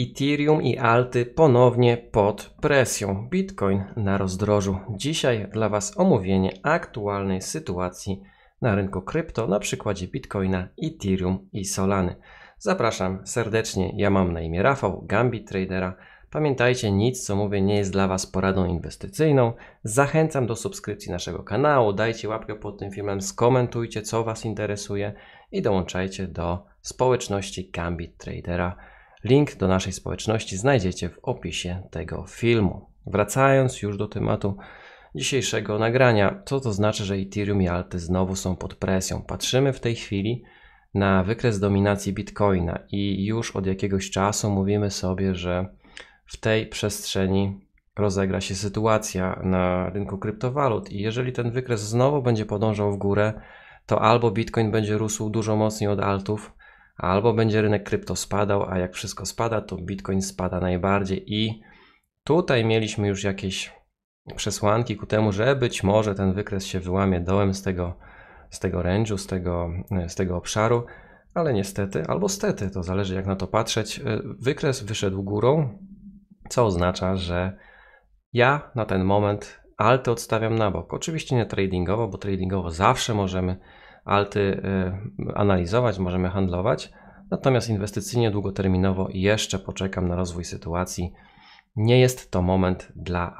Ethereum i Alty ponownie pod presją. Bitcoin na rozdrożu. Dzisiaj dla Was omówienie aktualnej sytuacji na rynku krypto na przykładzie Bitcoina, Ethereum i Solany. Zapraszam serdecznie. Ja mam na imię Rafał, Gambit Tradera. Pamiętajcie, nic co mówię nie jest dla Was poradą inwestycyjną. Zachęcam do subskrypcji naszego kanału. Dajcie łapkę pod tym filmem, skomentujcie co Was interesuje i dołączajcie do społeczności Gambit Tradera. Link do naszej społeczności znajdziecie w opisie tego filmu. Wracając już do tematu dzisiejszego nagrania, co to znaczy, że Ethereum i Alty znowu są pod presją? Patrzymy w tej chwili na wykres dominacji Bitcoina i już od jakiegoś czasu mówimy sobie, że w tej przestrzeni rozegra się sytuacja na rynku kryptowalut i jeżeli ten wykres znowu będzie podążał w górę, to albo Bitcoin będzie rósł dużo mocniej od altów, albo będzie rynek krypto spadał, a jak wszystko spada, to Bitcoin spada najbardziej i tutaj mieliśmy już jakieś przesłanki ku temu, że być może ten wykres się wyłamie dołem z tego range'u, z tego obszaru, ale niestety, albo stety, to zależy jak na to patrzeć, wykres wyszedł górą, co oznacza, że ja na ten moment alty odstawiam na bok. Oczywiście nie tradingowo, bo tradingowo zawsze możemy alty analizować, możemy handlować, natomiast inwestycyjnie długoterminowo jeszcze poczekam na rozwój sytuacji. Nie jest to moment dla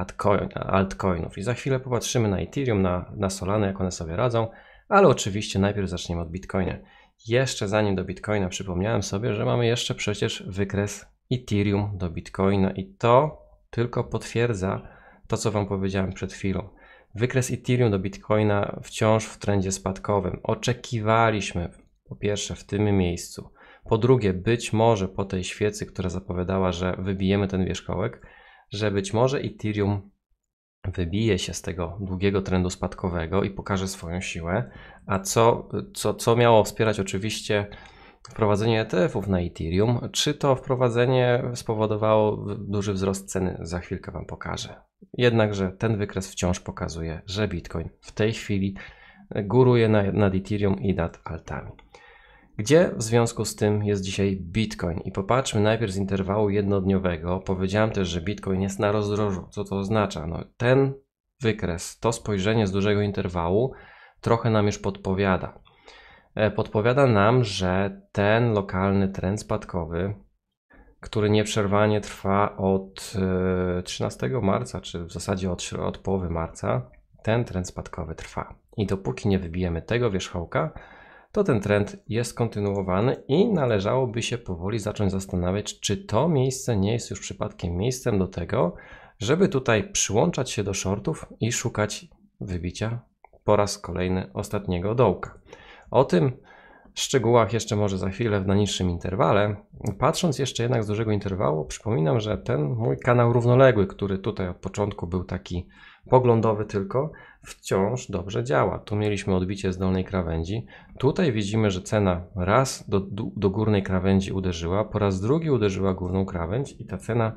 altcoinów i za chwilę popatrzymy na Ethereum, na Solana, jak one sobie radzą, ale oczywiście najpierw zaczniemy od Bitcoina. Jeszcze zanim do Bitcoina przypomniałem sobie, że mamy jeszcze przecież wykres Ethereum do Bitcoina i to tylko potwierdza to, co Wam powiedziałem przed chwilą. Wykres Ethereum do Bitcoina wciąż w trendzie spadkowym. Oczekiwaliśmy po pierwsze w tym miejscu, po drugie być może po tej świecy, która zapowiadała, że wybijemy ten wierzchołek, że być może Ethereum wybije się z tego długiego trendu spadkowego i pokaże swoją siłę, a co miało wspierać oczywiście wprowadzenie ETF-ów na Ethereum. Czy to wprowadzenie spowodowało duży wzrost ceny? Za chwilkę Wam pokażę. Jednakże ten wykres wciąż pokazuje, że Bitcoin w tej chwili góruje nad Ethereum i nad altami. Gdzie w związku z tym jest dzisiaj Bitcoin? I popatrzmy najpierw z interwału jednodniowego. Powiedziałem też, że Bitcoin jest na rozdrożu. Co to oznacza? No, ten wykres, to spojrzenie z dużego interwału trochę nam już podpowiada. Podpowiada nam, że ten lokalny trend spadkowy, który nieprzerwanie trwa od 13 marca, czy w zasadzie od połowy marca, ten trend spadkowy trwa. I dopóki nie wybijemy tego wierzchołka, to ten trend jest kontynuowany i należałoby się powoli zacząć zastanawiać, czy to miejsce nie jest już przypadkiem miejscem do tego, żeby tutaj przyłączać się do shortów i szukać wybicia po raz kolejny ostatniego dołka. O tym w szczegółach jeszcze może za chwilę na niższym interwale. Patrząc jeszcze jednak z dużego interwału, przypominam, że ten mój kanał równoległy, który tutaj od początku był taki poglądowy tylko, wciąż dobrze działa. Tu mieliśmy odbicie z dolnej krawędzi. Tutaj widzimy, że cena raz do górnej krawędzi uderzyła, po raz drugi uderzyła górną krawędź i ta cena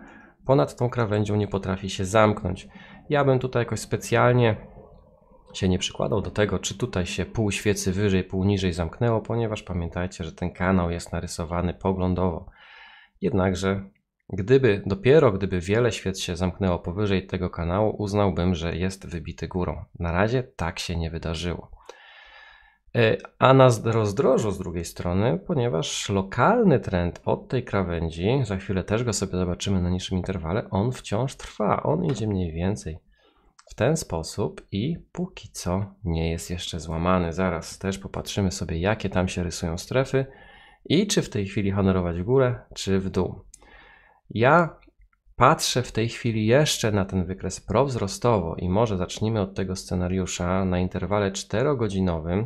ponad tą krawędzią nie potrafi się zamknąć. Ja bym tutaj jakoś specjalnie się nie przykładał do tego, czy tutaj się pół świecy wyżej, pół niżej zamknęło, ponieważ pamiętajcie, że ten kanał jest narysowany poglądowo. Jednakże dopiero gdyby wiele świec się zamknęło powyżej tego kanału, uznałbym, że jest wybity górą. Na razie tak się nie wydarzyło. A na rozdrożu z drugiej strony, ponieważ lokalny trend od tej krawędzi, za chwilę też go sobie zobaczymy na niższym interwale, on wciąż trwa, on idzie mniej więcej w ten sposób i póki co nie jest jeszcze złamany. Zaraz też popatrzymy sobie, jakie tam się rysują strefy i czy w tej chwili honorować w górę, czy w dół. Ja patrzę w tej chwili jeszcze na ten wykres prowzrostowo i może zacznijmy od tego scenariusza na interwale 4-godzinowym.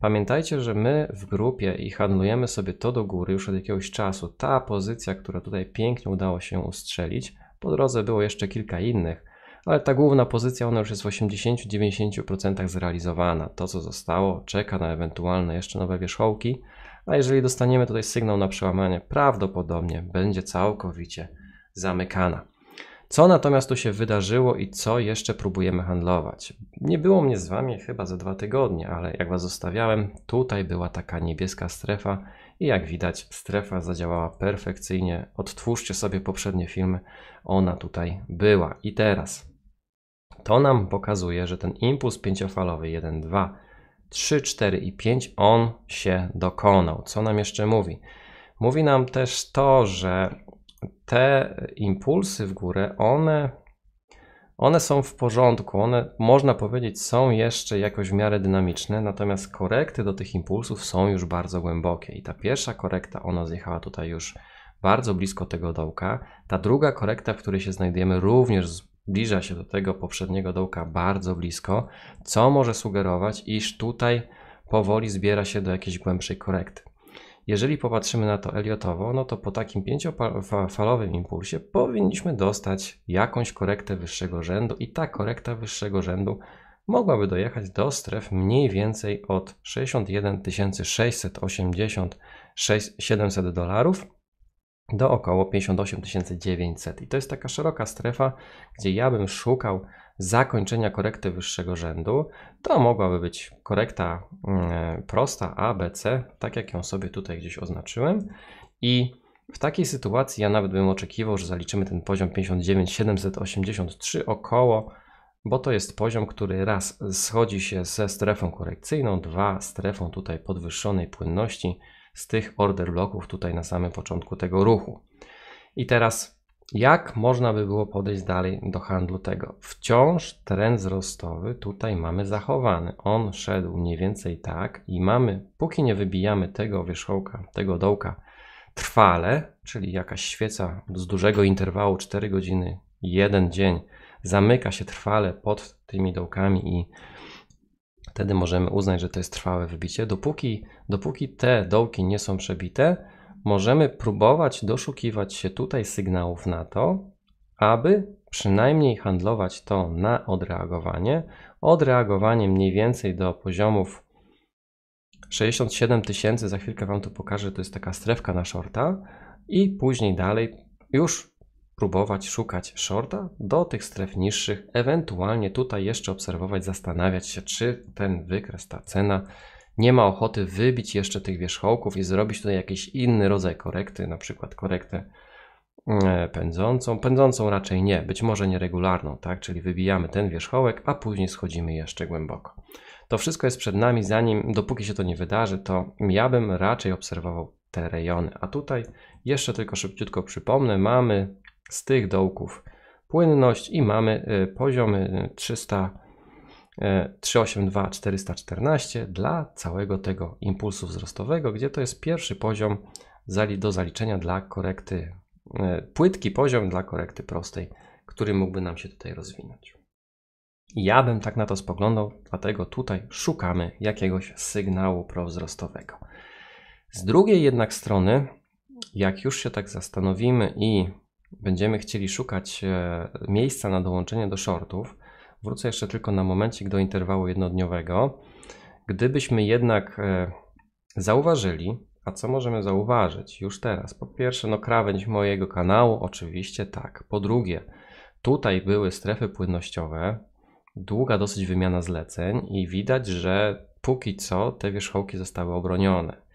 Pamiętajcie, że my w grupie i handlujemy sobie to do góry już od jakiegoś czasu. Ta pozycja, która tutaj pięknie udało się ustrzelić, po drodze było jeszcze kilka innych, ale ta główna pozycja, ona już jest w 80-90% zrealizowana. To, co zostało, czeka na ewentualne jeszcze nowe wierzchołki, a jeżeli dostaniemy tutaj sygnał na przełamanie, prawdopodobnie będzie całkowicie zamykana. Co natomiast tu się wydarzyło i co jeszcze próbujemy handlować? Nie było mnie z Wami chyba za 2 tygodnie, ale jak Was zostawiałem, tutaj była taka niebieska strefa i jak widać strefa zadziałała perfekcyjnie. Odtwórzcie sobie poprzednie filmy, ona tutaj była. I teraz to nam pokazuje, że ten impuls pięciofalowy 1, 2, 3, 4 i 5, on się dokonał. Co nam jeszcze mówi? Mówi nam też to, że te impulsy w górę, one są w porządku, one można powiedzieć są jeszcze jakoś w miarę dynamiczne, natomiast korekty do tych impulsów są już bardzo głębokie i ta pierwsza korekta, ona zjechała tutaj już bardzo blisko tego dołka, ta druga korekta, w której się znajdujemy, również zbliża się do tego poprzedniego dołka bardzo blisko, co może sugerować, iż tutaj powoli zbiera się do jakiejś głębszej korekty. Jeżeli popatrzymy na to Elliotowo, no to po takim 5-falowym impulsie powinniśmy dostać jakąś korektę wyższego rzędu i ta korekta wyższego rzędu mogłaby dojechać do stref mniej więcej od 61 680 700 dolarów do około 58 900 i to jest taka szeroka strefa, gdzie ja bym szukał zakończenia korekty wyższego rzędu. To mogłaby być korekta prosta ABC, tak jak ją sobie tutaj gdzieś oznaczyłem i w takiej sytuacji ja nawet bym oczekiwał, że zaliczymy ten poziom 59 783 około, bo to jest poziom, który raz schodzi się ze strefą korekcyjną, dwa strefą tutaj podwyższonej płynności z tych order bloków tutaj na samym początku tego ruchu. I teraz jak można by było podejść dalej do handlu tego? Wciąż trend wzrostowy tutaj mamy zachowany. On szedł mniej więcej tak i mamy, póki nie wybijamy tego wierzchołka, tego dołka trwale, czyli jakaś świeca z dużego interwału 4 godziny, 1 dzień, zamyka się trwale pod tymi dołkami i wtedy możemy uznać, że to jest trwałe wybicie. Dopóki te dołki nie są przebite, możemy próbować doszukiwać się tutaj sygnałów na to, aby przynajmniej handlować to na odreagowanie. Odreagowanie mniej więcej do poziomów 67 tysięcy, za chwilkę Wam tu pokażę, to jest taka strefka na shorta i później dalej już próbować szukać shorta do tych stref niższych, ewentualnie tutaj jeszcze obserwować, zastanawiać się, czy ten wykres, ta cena nie ma ochoty wybić jeszcze tych wierzchołków i zrobić tutaj jakiś inny rodzaj korekty, na przykład korektę pędzącą. Pędzącą raczej nie, być może nieregularną, tak? Czyli wybijamy ten wierzchołek, a później schodzimy jeszcze głęboko. To wszystko jest przed nami, dopóki się to nie wydarzy, to ja bym raczej obserwował te rejony. A tutaj jeszcze tylko szybciutko przypomnę, mamy z tych dołków płynność i mamy poziomy 382, 414 dla całego tego impulsu wzrostowego, gdzie to jest pierwszy poziom do zaliczenia dla korekty, płytki poziom dla korekty prostej, który mógłby nam się tutaj rozwinąć. Ja bym tak na to spoglądał, dlatego tutaj szukamy jakiegoś sygnału prowzrostowego. Z drugiej jednak strony, jak już się tak zastanowimy i będziemy chcieli szukać miejsca na dołączenie do shortów, wrócę jeszcze tylko na momencik do interwału jednodniowego. Gdybyśmy jednak zauważyli, a co możemy zauważyć już teraz? Po pierwsze, no krawędź mojego kanału, oczywiście tak. Po drugie, tutaj były strefy płynnościowe, długa dosyć wymiana zleceń i widać, że póki co te wierzchołki zostały obronione.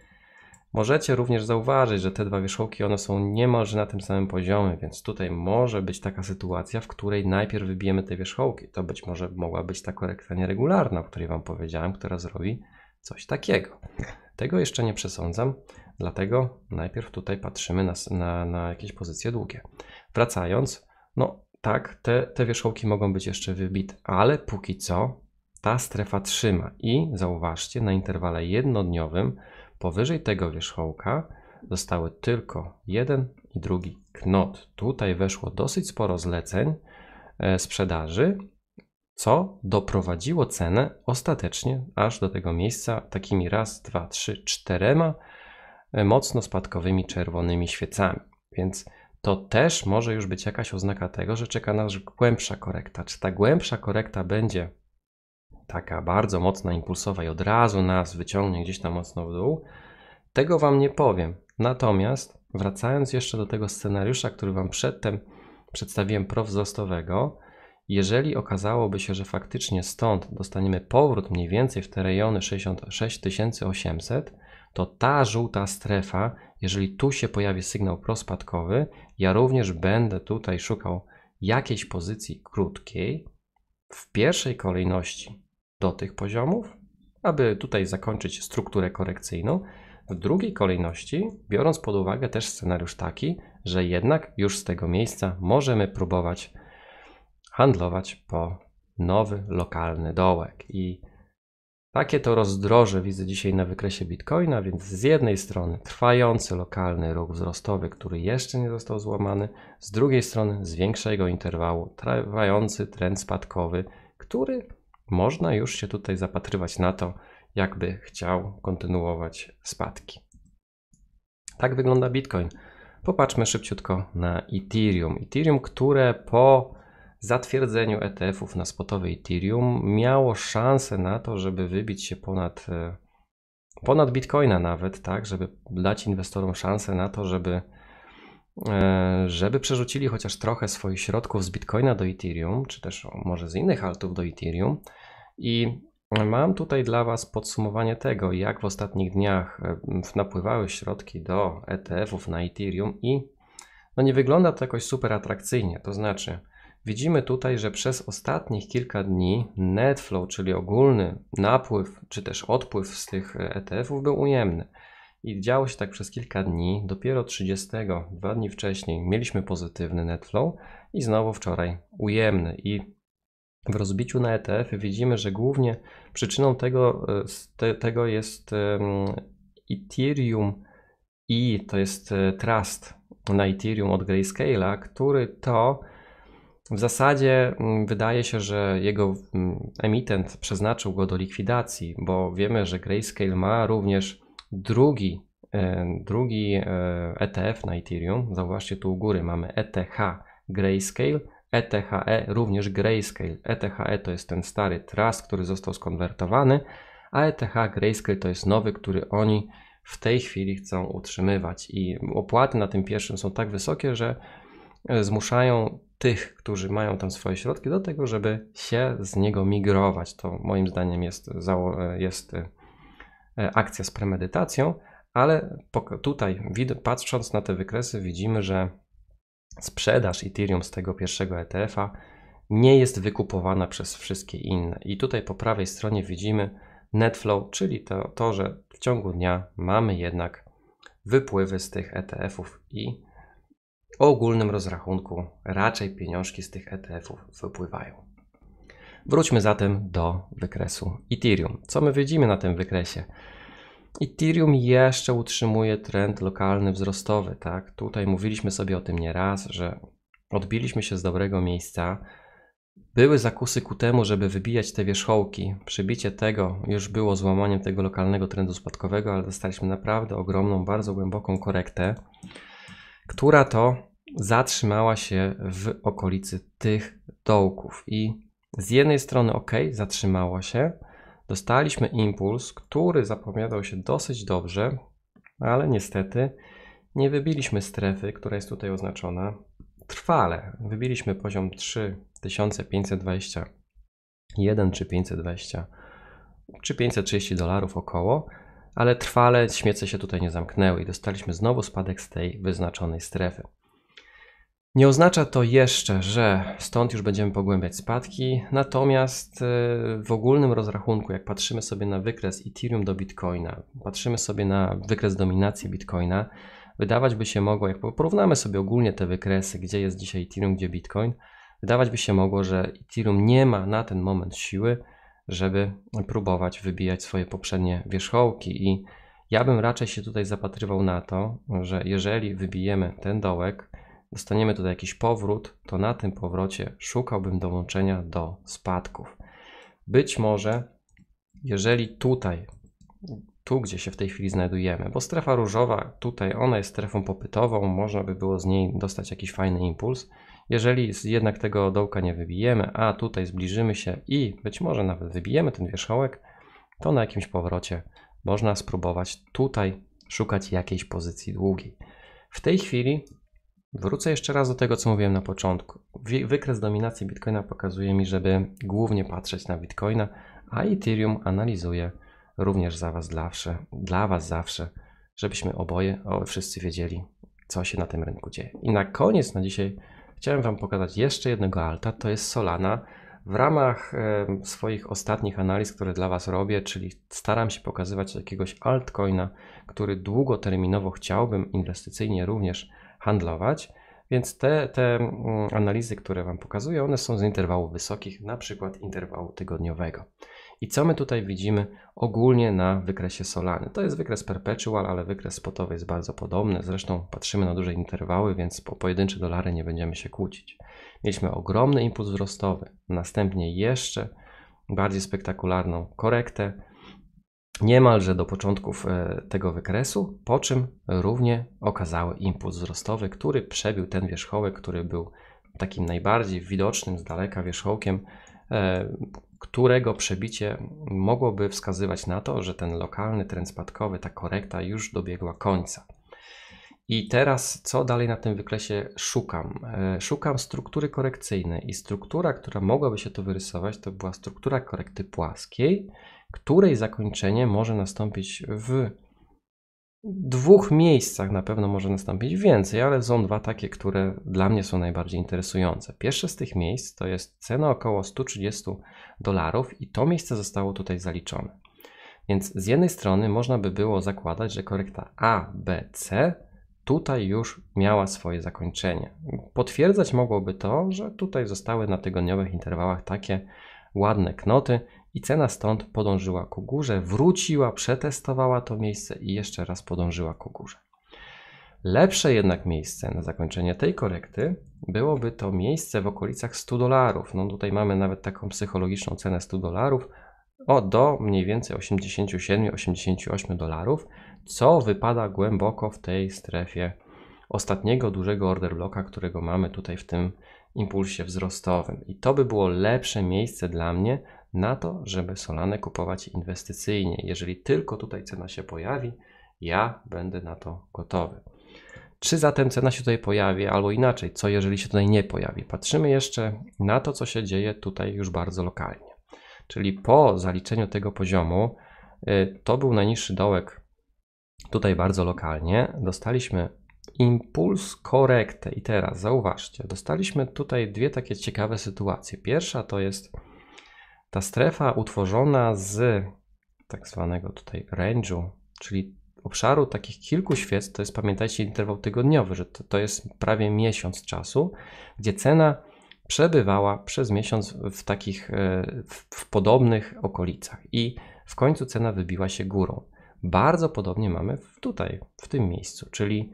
Możecie również zauważyć, że te dwa wierzchołki, one są niemalże na tym samym poziomie, więc tutaj może być taka sytuacja, w której najpierw wybijemy te wierzchołki. To być może mogła być ta korekta nieregularna, o której Wam powiedziałem, która zrobi coś takiego. Tego jeszcze nie przesądzam, dlatego najpierw tutaj patrzymy na jakieś pozycje długie. Wracając, no tak, te wierzchołki mogą być jeszcze wybite, ale póki co ta strefa trzyma i zauważcie, na interwale jednodniowym powyżej tego wierzchołka zostały tylko jeden i drugi knot. Tutaj weszło dosyć sporo zleceń sprzedaży, co doprowadziło cenę ostatecznie aż do tego miejsca takimi raz, dwa, trzy, czterema mocno spadkowymi czerwonymi świecami. Więc to też może już być jakaś oznaka tego, że czeka nas głębsza korekta. Czy ta głębsza korekta będzie taka bardzo mocna, impulsowa i od razu nas wyciągnie gdzieś tam mocno w dół, tego Wam nie powiem. Natomiast wracając jeszcze do tego scenariusza, który Wam przedtem przedstawiłem prof wzrostowego. Jeżeli okazałoby się, że faktycznie stąd dostaniemy powrót mniej więcej w te rejony 66800, to ta żółta strefa, jeżeli tu się pojawi sygnał prospadkowy, ja również będę tutaj szukał jakiejś pozycji krótkiej w pierwszej kolejności do tych poziomów, aby tutaj zakończyć strukturę korekcyjną. W drugiej kolejności, biorąc pod uwagę też scenariusz taki, że jednak już z tego miejsca możemy próbować handlować po nowy, lokalny dołek. I takie to rozdroże widzę dzisiaj na wykresie Bitcoina, więc z jednej strony trwający lokalny ruch wzrostowy, który jeszcze nie został złamany, z drugiej strony z większego interwału trwający trend spadkowy, który można już się tutaj zapatrywać na to, jakby chciał kontynuować spadki. Tak wygląda Bitcoin. Popatrzmy szybciutko na Ethereum. Ethereum, które po zatwierdzeniu ETF-ów na spotowy Ethereum miało szansę na to, żeby wybić się ponad Bitcoina nawet, tak, żeby dać inwestorom szansę na to, żeby przerzucili chociaż trochę swoich środków z Bitcoina do Ethereum, czy też może z innych altów do Ethereum. I mam tutaj dla Was podsumowanie tego, jak w ostatnich dniach napływały środki do ETF-ów na Ethereum i no nie wygląda to jakoś super atrakcyjnie. To znaczy widzimy tutaj, że przez ostatnich kilka dni net flow, czyli ogólny napływ czy też odpływ z tych ETF-ów był ujemny. I działo się tak przez kilka dni, dopiero 30, 2 dni wcześniej mieliśmy pozytywny net flow i znowu wczoraj ujemny. I w rozbiciu na ETF-y widzimy, że głównie przyczyną tego jest Ethereum i to jest trust na Ethereum od Grayscale'a, który to w zasadzie wydaje się, że jego emitent przeznaczył go do likwidacji, bo wiemy, że Grayscale ma również drugi ETF na Ethereum. Zauważcie, tu u góry mamy ETH Grayscale, ETHE również Grayscale. ETHE to jest ten stary trust, który został skonwertowany, a ETH Grayscale to jest nowy, który oni w tej chwili chcą utrzymywać. I opłaty na tym pierwszym są tak wysokie, że zmuszają tych, którzy mają tam swoje środki, do tego, żeby się z niego migrować. To moim zdaniem jest akcja z premedytacją, ale tutaj patrząc na te wykresy widzimy, że sprzedaż Ethereum z tego pierwszego ETF-a nie jest wykupowana przez wszystkie inne. I tutaj po prawej stronie widzimy net flow, czyli to że w ciągu dnia mamy jednak wypływy z tych ETF-ów i o ogólnym rozrachunku raczej pieniążki z tych ETF-ów wypływają. Wróćmy zatem do wykresu Ethereum. Co my widzimy na tym wykresie? Ethereum jeszcze utrzymuje trend lokalny wzrostowy, tak? Tutaj mówiliśmy sobie o tym nieraz, że odbiliśmy się z dobrego miejsca. Były zakusy ku temu, żeby wybijać te wierzchołki. Przybicie tego już było złamaniem tego lokalnego trendu spadkowego, ale dostaliśmy naprawdę ogromną, bardzo głęboką korektę, która to zatrzymała się w okolicy tych dołków. I z jednej strony ok, zatrzymało się, dostaliśmy impuls, który zapowiadał się dosyć dobrze, ale niestety nie wybiliśmy strefy, która jest tutaj oznaczona trwale. Wybiliśmy poziom 3521 czy 520 czy 530 dolarów około, ale trwale śmiece się tutaj nie zamknęły i dostaliśmy znowu spadek z tej wyznaczonej strefy. Nie oznacza to jeszcze, że stąd już będziemy pogłębiać spadki, natomiast w ogólnym rozrachunku, jak patrzymy sobie na wykres Ethereum do Bitcoina, patrzymy sobie na wykres dominacji Bitcoina, wydawać by się mogło, jak porównamy sobie ogólnie te wykresy, gdzie jest dzisiaj Ethereum, gdzie Bitcoin, wydawać by się mogło, że Ethereum nie ma na ten moment siły, żeby próbować wybijać swoje poprzednie wierzchołki i ja bym raczej się tutaj zapatrywał na to, że jeżeli wybijemy ten dołek, dostaniemy tutaj jakiś powrót, to na tym powrocie szukałbym dołączenia do spadków. Być może, jeżeli tutaj, tu gdzie się w tej chwili znajdujemy, bo strefa różowa tutaj, ona jest strefą popytową, można by było z niej dostać jakiś fajny impuls. Jeżeli jednak tego dołka nie wybijemy, a tutaj zbliżymy się i być może nawet wybijemy ten wierzchołek, to na jakimś powrocie można spróbować tutaj szukać jakiejś pozycji długiej. W tej chwili Wrócę jeszcze raz do tego, co mówiłem na początku. Wykres dominacji Bitcoina pokazuje mi, żeby głównie patrzeć na Bitcoina, a Ethereum analizuje również dla Was zawsze, żebyśmy wszyscy wiedzieli, co się na tym rynku dzieje. I na koniec na dzisiaj chciałem Wam pokazać jeszcze jednego alta, to jest Solana. W ramach swoich ostatnich analiz, które dla Was robię, czyli staram się pokazywać jakiegoś altcoina, który długoterminowo chciałbym inwestycyjnie również handlować, więc te analizy, które Wam pokazuję, one są z interwałów wysokich, na przykład interwału tygodniowego. I co my tutaj widzimy ogólnie na wykresie Solany? To jest wykres perpetual, ale wykres spotowy jest bardzo podobny. Zresztą patrzymy na duże interwały, więc po pojedyncze dolary nie będziemy się kłócić. Mieliśmy ogromny impuls wzrostowy, następnie jeszcze bardziej spektakularną korektę, niemalże do początków tego wykresu, po czym równie okazały impuls wzrostowy, który przebił ten wierzchołek, który był takim najbardziej widocznym z daleka wierzchołkiem, którego przebicie mogłoby wskazywać na to, że ten lokalny trend spadkowy, ta korekta już dobiegła końca. I teraz co dalej na tym wykresie szukam? Szukam struktury korekcyjnej i struktura, która mogłaby się tu wyrysować, to była struktura korekty płaskiej, której zakończenie może nastąpić w dwóch miejscach, na pewno może nastąpić więcej, ale są dwa takie, które dla mnie są najbardziej interesujące. Pierwsze z tych miejsc to jest cena około $130 i to miejsce zostało tutaj zaliczone. Więc z jednej strony można by było zakładać, że korekta A, B, C tutaj już miała swoje zakończenie. Potwierdzać mogłoby to, że tutaj zostały na tygodniowych interwałach takie ładne knoty i cena stąd podążyła ku górze, wróciła, przetestowała to miejsce i jeszcze raz podążyła ku górze. Lepsze jednak miejsce na zakończenie tej korekty byłoby to miejsce w okolicach $100. No tutaj mamy nawet taką psychologiczną cenę $100 do mniej więcej $87–88, co wypada głęboko w tej strefie ostatniego dużego order bloka, którego mamy tutaj w tym impulsie wzrostowym. I to by było lepsze miejsce dla mnie na to, żeby Solanę kupować inwestycyjnie. Jeżeli tylko tutaj cena się pojawi, ja będę na to gotowy. Czy zatem cena się tutaj pojawi, albo inaczej, co jeżeli się tutaj nie pojawi? Patrzymy jeszcze na to, co się dzieje tutaj już bardzo lokalnie. Czyli po zaliczeniu tego poziomu, to był najniższy dołek tutaj bardzo lokalnie, dostaliśmy impuls, korektę i teraz zauważcie, dostaliśmy tutaj dwie takie ciekawe sytuacje. Pierwsza to jest ta strefa utworzona z tak zwanego tutaj range'u, czyli obszaru takich kilku świec, to jest, pamiętajcie, interwał tygodniowy, że to jest prawie miesiąc czasu, gdzie cena przebywała przez miesiąc w takich podobnych okolicach i w końcu cena wybiła się górą. Bardzo podobnie mamy tutaj, w tym miejscu, czyli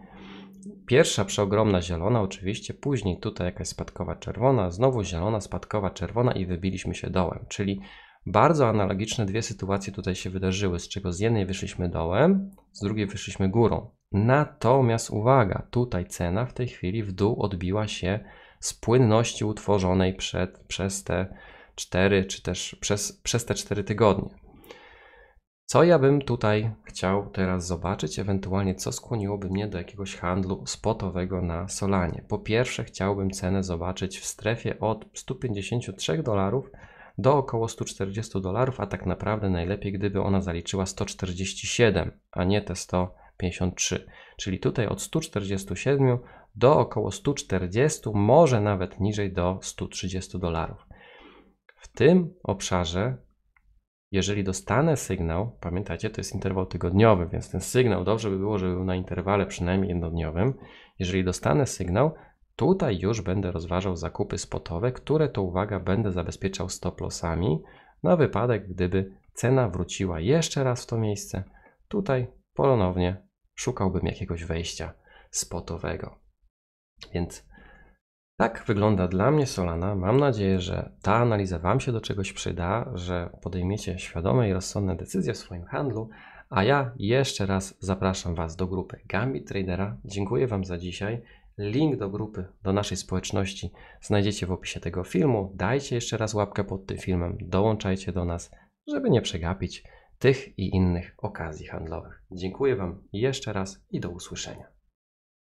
pierwsza przeogromna zielona oczywiście, później tutaj jakaś spadkowa czerwona, znowu zielona, spadkowa czerwona i wybiliśmy się dołem, czyli bardzo analogiczne dwie sytuacje tutaj się wydarzyły, z czego z jednej wyszliśmy dołem, z drugiej wyszliśmy górą. Natomiast uwaga, tutaj cena w tej chwili w dół odbiła się z płynności utworzonej przez te 4 czy też przez te 4 tygodnie. Co ja bym tutaj chciał teraz zobaczyć, ewentualnie co skłoniłoby mnie do jakiegoś handlu spotowego na Solanie? Po pierwsze chciałbym cenę zobaczyć w strefie od $153 do około $140, a tak naprawdę najlepiej gdyby ona zaliczyła 147, a nie te 153. Czyli tutaj od 147 do około 140, może nawet niżej do $130. W tym obszarze, jeżeli dostanę sygnał, pamiętajcie, to jest interwał tygodniowy, więc ten sygnał dobrze by było, żeby był na interwale przynajmniej jednodniowym. Jeżeli dostanę sygnał, tutaj już będę rozważał zakupy spotowe, które to, uwaga, będę zabezpieczał stop lossami na wypadek, gdyby cena wróciła jeszcze raz w to miejsce. Tutaj ponownie szukałbym jakiegoś wejścia spotowego. Więc tak wygląda dla mnie Solana. Mam nadzieję, że ta analiza Wam się do czegoś przyda, że podejmiecie świadome i rozsądne decyzje w swoim handlu, a ja jeszcze raz zapraszam Was do grupy Gambit Tradera. Dziękuję Wam za dzisiaj. Link do grupy, do naszej społeczności znajdziecie w opisie tego filmu. Dajcie jeszcze raz łapkę pod tym filmem, dołączajcie do nas, żeby nie przegapić tych i innych okazji handlowych. Dziękuję Wam jeszcze raz i do usłyszenia.